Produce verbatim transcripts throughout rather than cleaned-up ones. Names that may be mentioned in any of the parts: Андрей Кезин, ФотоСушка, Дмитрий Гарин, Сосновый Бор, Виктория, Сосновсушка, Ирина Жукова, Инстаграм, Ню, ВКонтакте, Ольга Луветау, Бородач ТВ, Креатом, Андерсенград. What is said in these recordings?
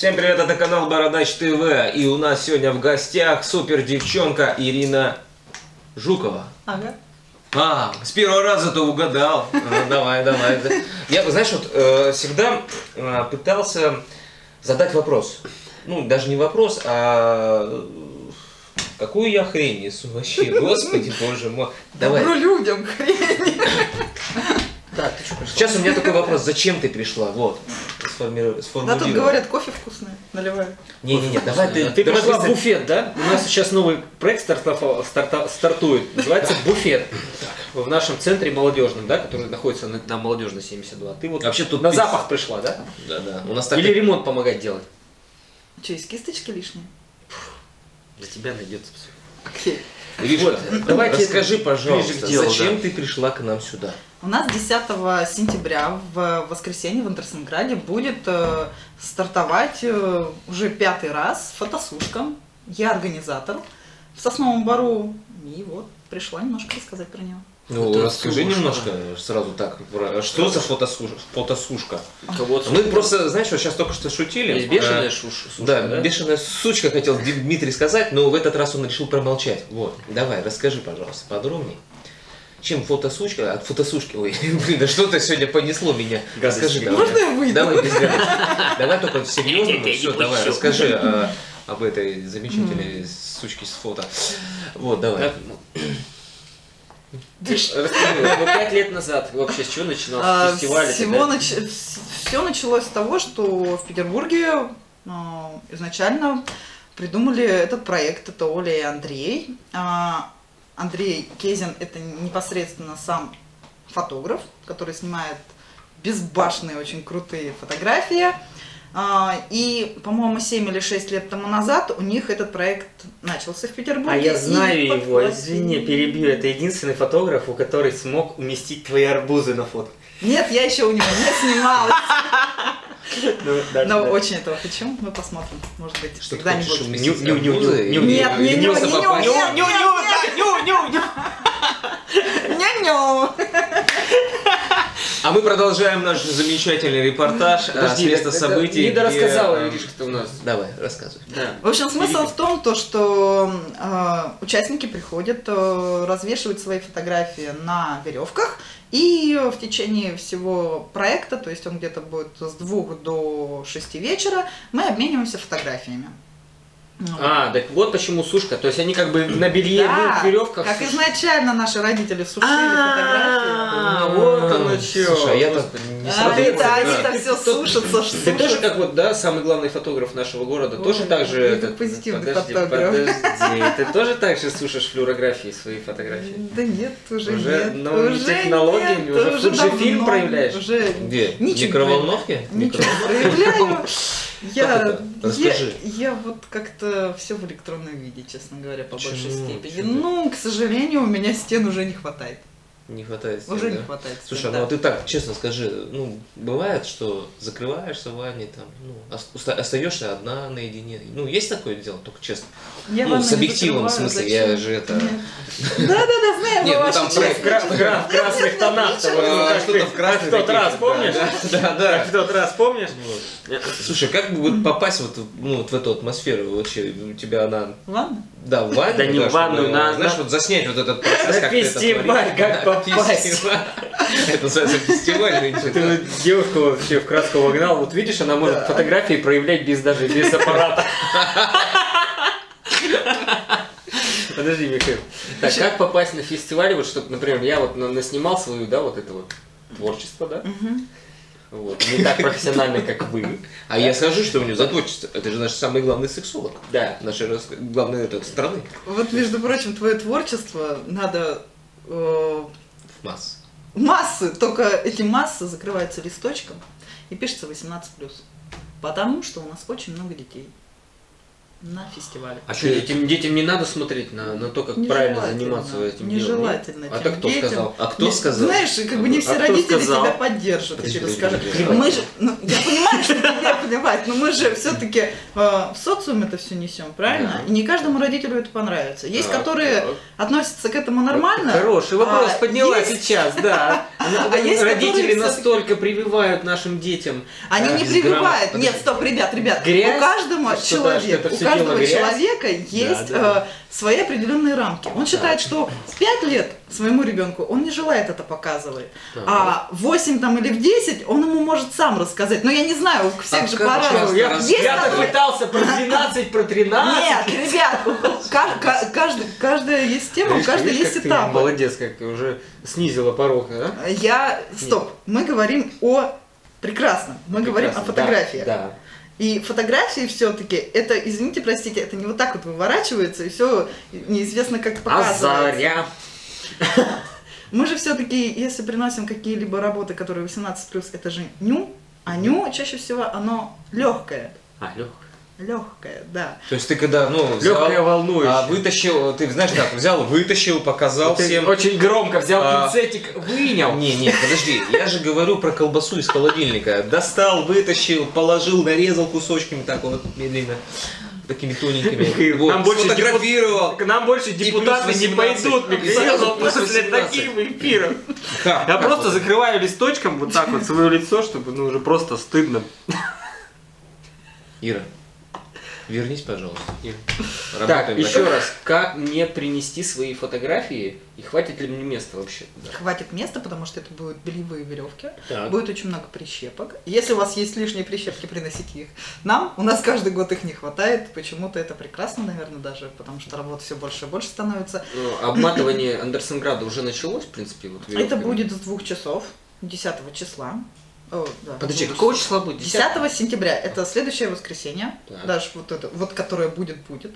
Всем привет, это канал Бородач ТВ, и у нас сегодня в гостях супер девчонка Ирина Жукова. Ага. А, с первого раза-то угадал. Давай, давай. Я, знаешь, вот всегда пытался задать вопрос. Ну, даже не вопрос, а... Какую я хрень несу вообще, господи, боже мой. Давай. Добро людям хрень. Так, ты что пришла? Сейчас у меня такой вопрос, зачем ты пришла, вот. Да тут говорят, кофе вкусное, наливаю. Не-не-не, давай ты... Ты пришла в буфет, да? У нас сейчас новый проект стартует, называется «Буфет». В нашем центре молодежном, да, который находится на Молодежной семьдесят два. Ты вот вообще тут на запах пришла, да? Да-да. У нас так. Или ремонт помогать делать. Че, из кисточки лишние? Для тебя найдется все. Вот, давайте расскажи, пожалуйста, делу, зачем да. ты пришла к нам сюда? У нас десятого сентября в воскресенье в Андерсенграде будет э, стартовать э, уже пятый раз «ФотоСушка». Я организатор в Сосновом Бору. И вот, пришла немножко рассказать про него. Ну, это расскажи сушка. Немножко сразу так, что за фотосушка? фотосушка? Мы просто, знаешь, вот сейчас только что шутили. Есть бешеная а, шуш, сушка, да, да, бешеная сучка, хотел Дмитрий сказать, но в этот раз он решил промолчать. Вот, давай, расскажи, пожалуйста, подробнее. Чем фотосучка? От фотосушки, ой, блин, да что-то сегодня понесло меня. Расскажи, давай. Можно я выйду? Давай, без давай только серьезно, все, давай, расскажи об этой замечательной сучке с фото. Вот, давай. Пять лет назад вообще с чего начинался фестиваль? Всего нач... Все началось с того, что в Петербурге э, изначально придумали этот проект, это Оля и Андрей. Э, Андрей Кезин — это непосредственно сам фотограф, который снимает безбашенные, очень крутые фотографии. И, по-моему, семь или шесть лет тому назад у них этот проект начался в Петербурге. А я знаю его, извини, перебью, это единственный фотограф, у который смог уместить твои арбузы на фото. Нет, я еще у него не снималась. Но очень этого хочу, мы посмотрим, может быть, когда-нибудь. Нет, не уместить. Ню-ню. А мы продолжаем наш замечательный репортаж с места событий. Не дорассказала, Ириш, что у нас. Давай, рассказывай. Да. В общем, смысл в том, то, что э, участники приходят, э, развешивают свои фотографии на веревках, и в течение всего проекта, то есть он где-то будет с двух до шести вечера, мы обмениваемся фотографиями. Ну. А, так вот почему сушка. То есть они как бы на белье, да, в веревках. Как суш... изначально наши родители сушили фотографии. Вот оно чё. Слушай, а я-то не смотрю. А они-то все сушат, сушат. Ты тоже как вот, да, самый главный фотограф нашего города, тоже так же... Позитивный фотограф. Подожди, ты тоже так же сушишь флюорографии, свои фотографии? Да нет, уже нет. Новыми технологиями, уже фотофильм проявляешь. Где? Микроволновки? Проявляю. Я, я, я вот как-то все в электронном виде, честно говоря, по почему? Большей степени. Почему? Ну, к сожалению, у меня стен уже не хватает. Не хватает стен, Уже да? не хватает стен, Слушай, да. ну а ты так, честно скажи, ну, бывает, что закрываешься в ванне, там, ну, остаешься одна наедине. Ну, есть такое дело, только честно. Я ну, с объективом, в смысле, зачем? Я же это... Да-да-да, знаю, но ваша честность. Нет, ну там в красных тонах, что-то в красных. В тот раз, помнишь? Да-да, в тот раз, помнишь? Слушай, как бы попасть вот, ну, вот в эту атмосферу вообще? У тебя она... Ванна? Да, в ванну. Да не в ванну, на... Знаешь, вот заснять вот этот процесс, как ты это творишь. На фестиваль, как попасть. Это называется фестиваль. Ты девушку вообще в краску вогнал. Вот видишь, она может фотографии проявлять без даже, без аппарата. Подожди, Михаил. Так, как попасть на фестиваль, вот чтобы, например, я вот наснимал свою, да, вот это вот творчество, да? Вот. Не так профессионально, как вы. А я скажу, что у нее за творчество. Это же наш самый главный сексолог. Да. Нашей главной страны. Вот, между прочим, твое творчество надо... В массы. Массы. Только эти массы закрываются листочком и пишется восемнадцать плюс. Потому что у нас очень много детей на фестивале. А что, этим детям не надо смотреть на, на то, как правильно заниматься этим делом? Нежелательно. А так кто детям сказал? А кто не, сказал? Знаешь, как бы не все а родители тебя поддержат. Я понимаю, что ты меня давать, но мы же все-таки э, в социум это все несем, правильно? Да. И не каждому родителю это понравится. Есть, так, которые так. относятся к этому нормально. Хороший вопрос а, подняла есть... сейчас, да. А есть, родители настолько прививают нашим детям. Они не прививают. Нет, стоп, ребят, ребят. У каждого человека, у каждого человека есть свои определенные рамки. Он считает, что с пяти лет своему ребенку он не желает это показывать. А в восемь там, или в десять он ему может сам рассказать. Но я не знаю, у всех же по-разному. Я-то пытался про двенадцать, про тринадцать. Нет, ребят, каждая есть тема, у каждой есть этап. Молодец, как ты уже снизила порог. Я... Стоп, мы говорим о прекрасном, мы говорим о фотографиях. И фотографии все-таки, это, извините, простите, это не вот так вот выворачивается, и все неизвестно, как показывается. Азаря! Мы же все-таки, если приносим какие-либо работы, которые восемнадцать плюс, это же ню, а ню чаще всего оно легкое. А, легкое. Легкая, да. То есть ты когда, ну, легкая волнующая. А, вытащил, ты знаешь так, взял, вытащил, показал ты всем. Очень громко взял а... пинцетик, вынял. Не, не, подожди, я же говорю про колбасу из холодильника. Достал, вытащил, положил, нарезал кусочками так вот медленно, такими тоненькими. Вот. Нам больше фотографировал. К нам больше депутаты не пойдут, Михаил, после таких эфиров. Я просто закрываю листочком вот так вот свое лицо, чтобы, ну, уже просто стыдно. Ира. Вернись, пожалуйста. Так, еще раз, как мне принести свои фотографии и хватит ли мне места вообще? Да. Хватит места, потому что это будут бельевые веревки, так. будет очень много прищепок. Если у вас есть лишние прищепки, приносите их нам. У нас каждый год их не хватает, почему-то это прекрасно, наверное, даже, потому что работа все больше и больше становится. Но обматывание Андерсенграда уже началось, в принципе? Вот это будет с двух часов, десятого числа. О, да. Подожди, какого числа будет? десятого сентября. Это следующее воскресенье. Так. Даже вот это, вот которое будет, будет.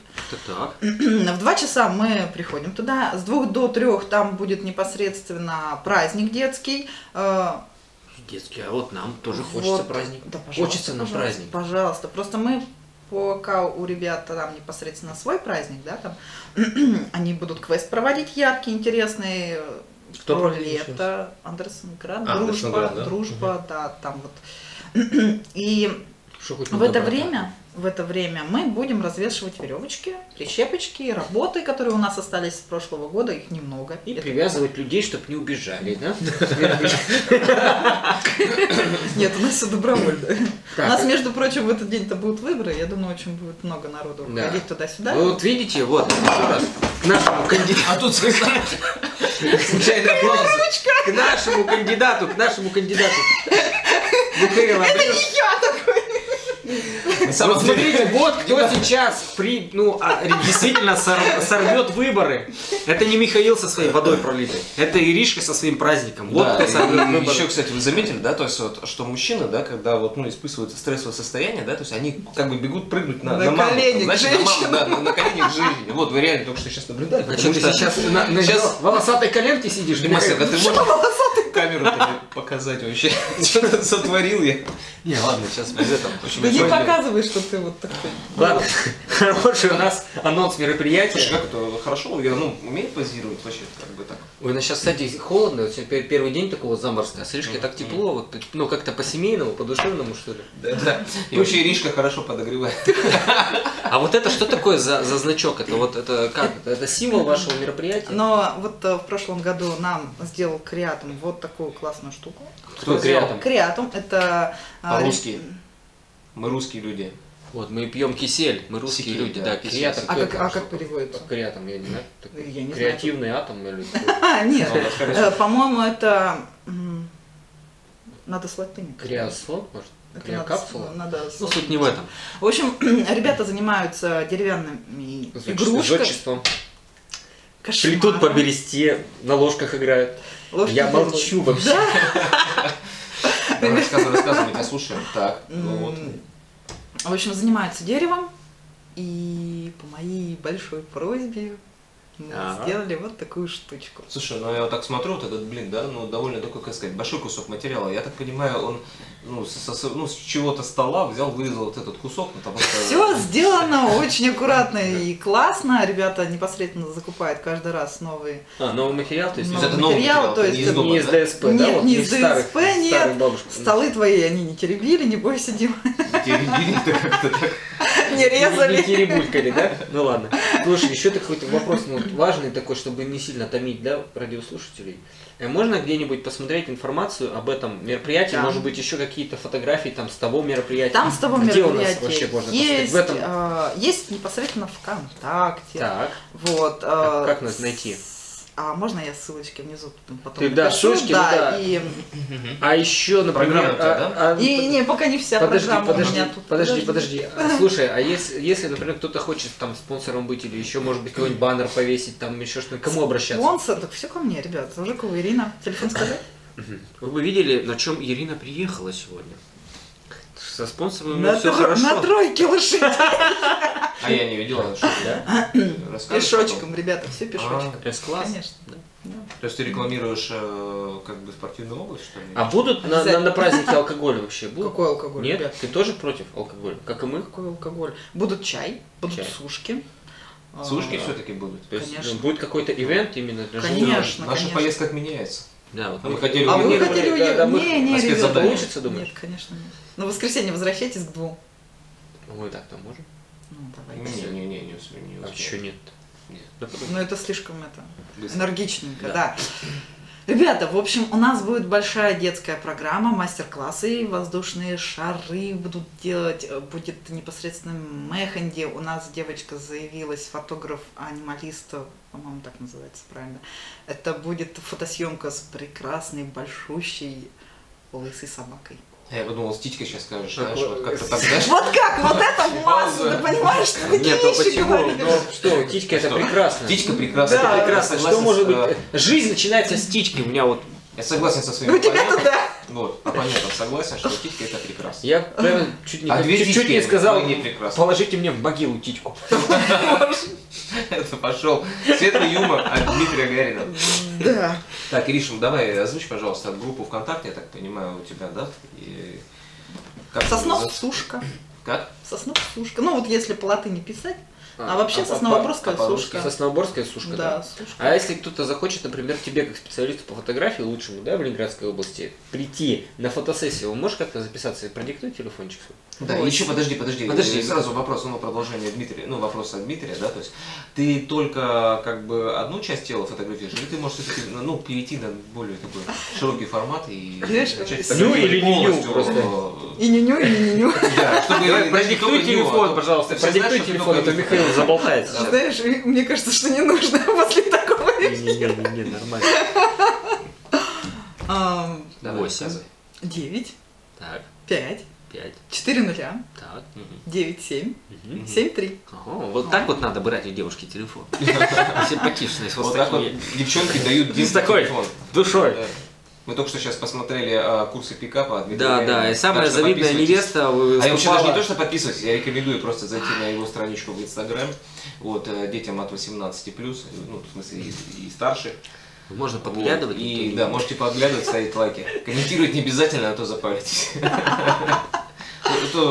Так. В два часа мы приходим туда. С двух до трёх там будет непосредственно праздник детский. Детский, а вот нам тоже хочется вот. праздник. Да, хочется нам праздник. Пожалуйста, просто мы... Пока у ребят там непосредственно свой праздник, да, там они будут квест проводить яркий, интересный. Кто про лето, Андерсенград, а, дружба, дружба, угу. да, там вот. И в это, время, в это время мы будем развешивать веревочки, прищепочки, работы, которые у нас остались с прошлого года, их немного. И это привязывать будет. людей, чтобы не убежали, да? Нет, у нас все добровольно. У нас, между прочим, в этот день-то будут выборы, я думаю, очень будет много народу ходить туда-сюда. Вот видите, вот, еще раз, к нашему кандидату. А тут сказали... Случайно аплодис. К нашему кандидату, к нашему кандидату. Виктория, это не я такой. Вот смотрите, вот кто сейчас при, ну, а, действительно сор, сорвет выборы. Это не Михаил со своей водой пролитой, это Иришка со своим праздником. Вот да, кто сорвет выборы. Еще, кстати, вы заметили, да, то есть вот, что мужчины, да, когда вот, ну, испытывают стрессовое состояние, да, то есть они как бы бегут прыгнуть на, на, на маму, колени, значит, на маму, да, на, на колени к жизни. Вот вы реально только что сейчас наблюдали. А что ты сейчас на, на сейчас... волосатой коленке сидишь? Да, Мася, да ты можешь камеру показать вообще? Что-то сотворил я. Не, ладно, сейчас без этого. Да не показывай, что ты вот такой. Ладно, хороший у нас анонс мероприятия. Как это хорошо, я, ну, умеет позировать вообще, как бы так. Ой, ну сейчас, кстати, холодно, вот сегодня первый день такого заморозка, а с Иришкой так тепло, вот, ну, как-то по-семейному, по-душевному, что ли. Да, и вообще Иришка хорошо подогревает. А вот это что такое за значок? Это вот, это как? Это символ вашего мероприятия? Но вот в прошлом году нам сделал Креатом вот такую классную штуку. Кто Креатом? Креатом, это... По-русски. Мы русские люди. Вот, мы пьем кисель, мы русские Сики, люди, да, да кисель. А, как, а как переводится? Креатом, я не знаю. Я не креативный знаю. атом или что? Нет, по-моему, это... Надо с латыни. Креосол, может? Креокапсула? Надо... Ну, суть не в этом. В общем, ребята занимаются деревянными игрушками. Плетут по бересте, на ложках играют. Я молчу вообще. Рассказывай, рассказывай, я слушаю. Так, ну вот... В общем, занимаются деревом, и по моей большой просьбе Мы а -а. сделали вот такую штучку. Слушай, ну я вот так смотрю, вот этот блин, да, ну довольно такой, как сказать, большой кусок материала. Я так понимаю, он ну, со, со, ну, с чего-то стола взял, вырезал вот этот кусок. Потому что... Все сделано очень аккуратно и классно. Ребята непосредственно закупают каждый раз новые... А, новый материал? То есть новый это новый материал, материал, то есть... Не из, дома, не из ДСП, да? Нет, вот, не из ДСП, нет. Столы твои они не теребили, не бойся, Дима. Теребили-то как-то так. Не резали. Не теребулькали, да? Ну ладно. Слушай, еще какой-то вопрос важный такой, чтобы не сильно томить, да, радиослушателей. Можно где-нибудь посмотреть информацию об этом мероприятии? Да. Может быть, еще какие-то фотографии там с того мероприятия? Там с того где мероприятия у нас вообще можно есть, в этом... э, есть непосредственно ВКонтакте. Так. Вот, э, а как нас найти? А можно я ссылочки внизу потом? Ты да, ссылочки, да, ну, да. И... А еще, например, а, да? И, не, пока не вся подожди, программа. Подожди, тут, подожди, подожди, подожди. Слушай, а если, если, например, кто-то хочет там спонсором быть или еще, может быть, какой-нибудь баннер повесить, там еще что-то, кому обращаться? Спонсор, так все ко мне, ребят. Жукова Ирина, телефон скажи. Вы видели, на чем Ирина приехала сегодня? Со спонсором на все хорошо. На тройке лошадей. А я не видел, что да? Пешочком, потом. Ребята, все пешочком. А, С-класс? Конечно, да. Да. То есть ты рекламируешь э, как бы спортивную область, что ли? А будут на, на, на празднике алкоголь вообще? Будут? Какой алкоголь? Нет, ребят? Ты тоже против алкоголя? Как и мы? Какой алкоголь? Будут чай, будут чай. Сушки. Сушки а, все-таки будут? То есть, конечно. Будет какой-то ивент именно для женщин? Конечно, наша конечно. Поездка меняется. Да, вот мы мы хотели а вы хотели уехать? Да, да, не, не, ребята. Получится, думаешь? Нет, конечно нет. Но в воскресенье возвращайтесь к двум. Мы так-то можем? Ну, давай. Не-не-не, не, не, не успею. А еще нет. Нет. Да, ну, это слишком это, энергичненько, да. да. Ребята, в общем, у нас будет большая детская программа, мастер-классы, воздушные шары будут делать, будет непосредственно мэхэнди. У нас девочка заявилась, фотограф-анималист, по-моему, так называется правильно. Это будет фотосъемка с прекрасной, большущей, лысой собакой. Я подумал, стичка сейчас скажешь, знаешь, вот как-то так, знаешь? Вот как? Вот это в массу, ты понимаешь, что такие вещи говоришь? Что, тичка это прекрасно. Тичка прекрасна. Да, прекрасно. Что может быть? Жизнь начинается с тички, у меня вот... Я согласен со своим оппонентом. Вот, оппонентом согласен, что тичка это прекрасно. Я прям чуть не сказал, положите мне в могилу тичку. Это пошел светлый юмор от Дмитрия Гарина. Да. Так, Ириша, давай озвучь, пожалуйста, группу ВКонтакте, я так понимаю, у тебя, да? И... Сосновсушка. Как? Сосновсушка. Ну вот если по латыни писать, а, а вообще а, сосновоборская а, сушка. Сосновоборская сушка, да. да. Сушка. А если кто-то захочет, например, тебе как специалисту по фотографии лучшему, да, в Ленинградской области, прийти на фотосессию, можешь как-то записаться и продиктовать телефончик? Да, ну, еще подожди, подожди, подожди, сразу вопрос, ну, продолжение Дмитрия, ну, вопрос от Дмитрия, да, то есть ты только, как бы, одну часть тела фотографируешь, или ты можешь, ну, перейти на более такой широкий формат и... Ню или ню-ню просто. И ню-ню, и ню-ню. Да, чтобы... Продиктуй телефон, пожалуйста, продиктуй телефон, это Михаил заболтается. Знаешь, мне кажется, что не нужно после такого эфира. Не, не, не, нормально. Восемь. Девять. Так. Пять. четыре нуля, девять, семь, семь, три. Вот так вот надо брать у девушки телефон. Симпатичные, вот так вот девчонки дают телефон. Душой. Мы только что сейчас посмотрели а, курсы пикапа от Виктории. Да, да, и самая завидная невеста выступала. А я вообще даже не то, что подписывайтесь, я рекомендую просто зайти на его страничку в Инстаграм. Вот, детям от восемнадцати плюс, ну, в смысле, и, и старше. Можно подглядывать. Вот, и, и да, можете подглядывать, ставить лайки. Комментировать не обязательно, а то запаритесь.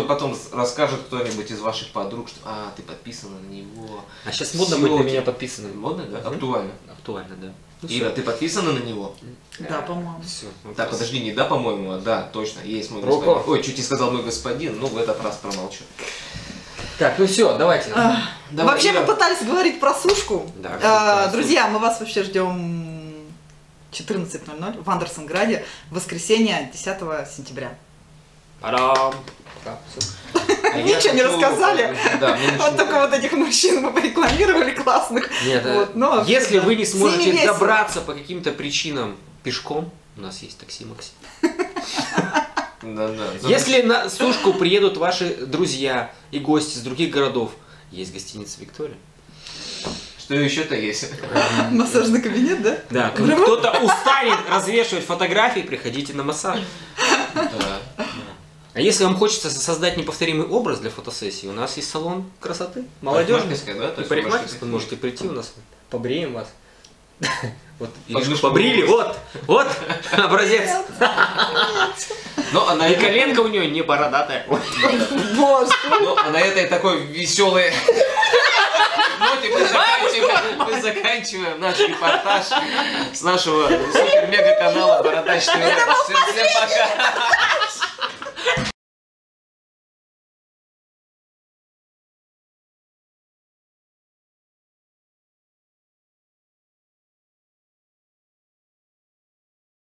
Потом расскажет кто-нибудь из ваших подруг, что а, ты подписана на него. А сейчас модно быть на меня подписанным. Модно, да? Актуально. Актуально, да. Ира, ты подписана на него? Да, по-моему. Так, подожди, не да, по-моему, а да, точно, есть мой господин. Ой, чуть не сказал мой господин, но в этот раз промолчу. Так, ну все, давайте. Вообще мы пытались говорить про сушку. Друзья, мы вас вообще ждем четырнадцать ноль ноль в Андерсенграде, в воскресенье десятого сентября. Парам! Да, ничего не хочу... рассказали. Да, вот только вот этих мужчин мы порекламировали классных. Нет, вот, но, если да. вы не сможете добраться по каким-то причинам пешком, у нас есть такси Макси. Если на сушку приедут ваши друзья и гости из других городов, есть гостиница Виктория. Что еще-то есть? Массажный кабинет, да? Да. Кто-то устанет развешивать фотографии, приходите на массаж. А если вам хочется создать неповторимый образ для фотосессии, у нас есть салон красоты молодежный, да, парикмахерская, вы можете прийти у нас. побреем вас. Вот, побрили, вот, вот, образец. Но она и коленка у нее не бородатая. Но она этой такой веселой. Мы заканчиваем наш репортаж с нашего супер-мега канала Бородач ТВ. Всем пока.